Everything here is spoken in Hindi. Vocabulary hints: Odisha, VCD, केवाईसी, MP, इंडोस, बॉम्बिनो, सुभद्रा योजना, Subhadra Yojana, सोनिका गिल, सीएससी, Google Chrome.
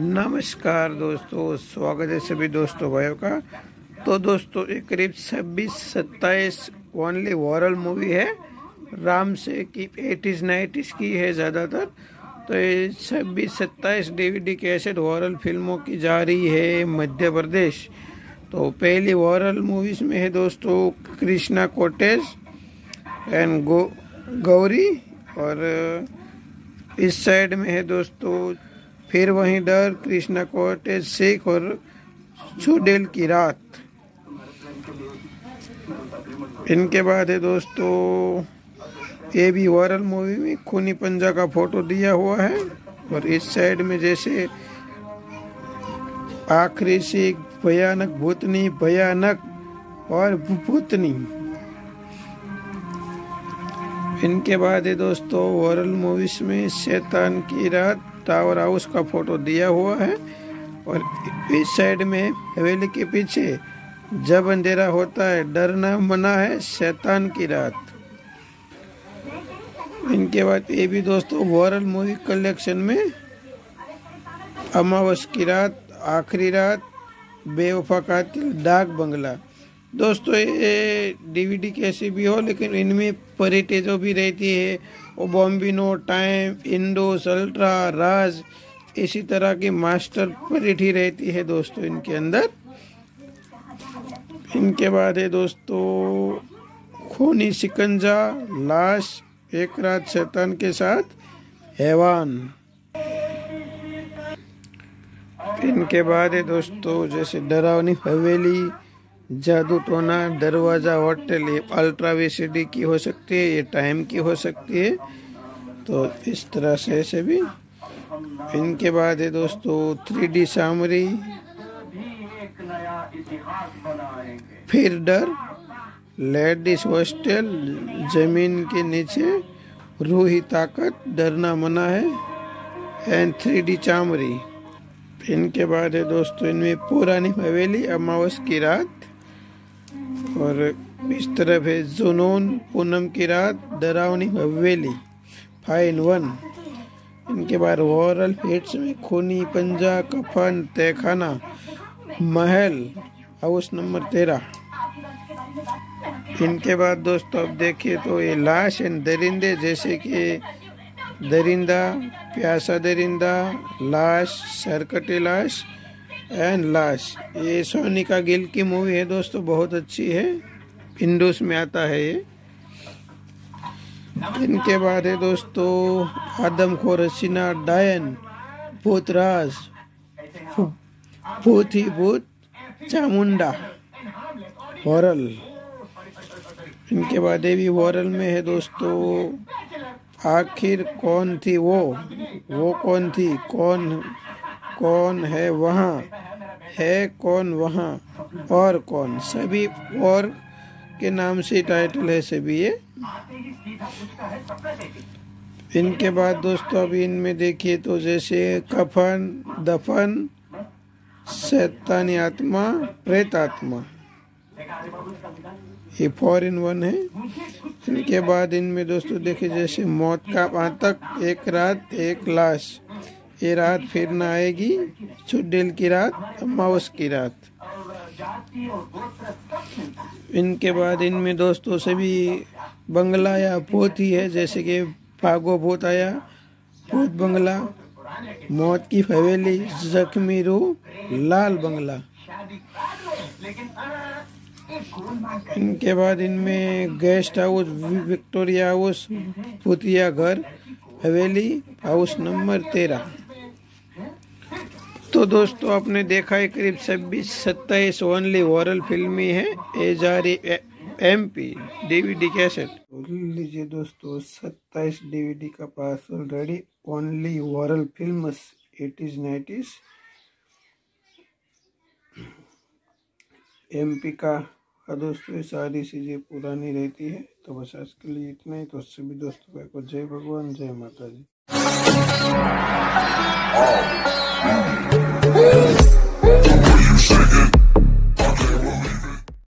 नमस्कार दोस्तों, स्वागत है सभी दोस्तों भाइयों का। तो दोस्तों एक करीब 26-27 ओनली वॉरल मूवी है राम से की 80s 90s की है ज़्यादातर। तो ये 26-27 DVD कैसेट वॉरल फिल्मों की जा रही है मध्य प्रदेश। तो पहली वॉरल मूवीज़ में है दोस्तों कृष्णा कोटेश एंड गौरी, और इस साइड में है दोस्तों फिर वहीं डर, कृष्णा कोटेश शेख और चुड़ैल की रात। इनके बाद है दोस्तों ये भी वायरल मूवी में खूनी पंजा का फोटो दिया हुआ है, और इस साइड में जैसे आखिरी शेख, भयानक भूतनी, भयानक और भूतनी। इनके बाद है दोस्तों वायरल मूवीज में शैतान की रात, टावर हाउस का फोटो दिया हुआ है, और इस साइड में हवेली के पीछे जब अंधेरा होता है डरना मना है, शैतान की रात। इनके बाद ये भी दोस्तों वॉरल मूवी कलेक्शन में अमावस की रात, आखिरी रात, बेवफा कातिल, डाक बंगला। दोस्तों ये DVD कैसी भी हो लेकिन इनमें परिटेजो भी रहती है, और बॉम्बिनो, टाइम, इंडोस, अल्ट्रा, राज, इसी तरह की मास्टर परिठी रहती है दोस्तों इनके अंदर। इनके बाद है दोस्तों खूनी सिकंजा, लाश, एक रात शैतान के साथ, हैवान। इनके बाद है दोस्तों जैसे डरावनी हवेली, जादू टोना, दरवाजा होटल, ये अल्ट्रा VCD की हो सकती है, ये टाइम की हो सकती है। तो इस तरह से ऐसे भी। इनके बाद है दोस्तों 3D सामरी, फिर डर, लेडीज हॉस्टल, जमीन के नीचे, रूही ताकत, डरना मना है, एंड 3D चामरी। इनके बाद है दोस्तों इनमें पुरानी हवेली, अमावस की रात, और इस तरफ है जुनून, पूनम की रात, डरावनी हवेली 5 in 1। इनके बाद वॉरल हिट्स में खूनी पंजा, कफन, तहखाना, महल, हाउस नंबर 13। इनके बाद दोस्तों अब देखिए तो ये लाश एंड दरिंदे, जैसे कि दरिंदा, प्यासा दरिंदा, लाश, सरकटे लाश एंड लाश। ये सोनिका गिल की मूवी है दोस्तों, बहुत अच्छी है, इंडोस में आता है ये। इनके बाद है दोस्तों आदमखोर हसीना, डायन, भूतराज, भूत ही भूत, चामुंडा, हॉरल। इनके बाद ये भी हॉरल में है दोस्तों आखिर कौन थी वो कौन थी, कौन है वहाँ, है कौन वहाँ, और कौन, सभी और के नाम से टाइटल है सभी ये। इनके बाद दोस्तों अभी इनमें देखिए तो जैसे कफन, दफन, शैतानी आत्मा, प्रेत आत्मा, ये 4 in 1 है। इनके बाद इनमें दोस्तों देखिए जैसे मौत का आतंक, एक रात एक लाश, ये रात फिर ना आएगी, चुड़ैल की रात, अमावस की रात। इनके बाद इनमें दोस्तों सभी बंगला या भूत ही है, जैसे कि भागो भूत आया, भूत बंगला, मौत की हवेली, जख्मी रूह, लाल बंगला। इनके बाद इनमें गेस्ट हाउस, विक्टोरिया हाउस, भूतिया घर, हवेली, हाउस नंबर 13। तो दोस्तों आपने देखा है करीब 26-27 ओनली वॉरल फिल्मी है ये जा रही MP DVD कैसेट। लीजिए दोस्तों 27 DVD का पार्सल रेडी, ओनली वॉरल फिल्म 80s 90s, MP का दोस्तों सारी चीज़ें पुरानी रहती है। तो बस आज के लिए इतना ही। तो सभी दोस्तों को जय भगवान, जय माता जी।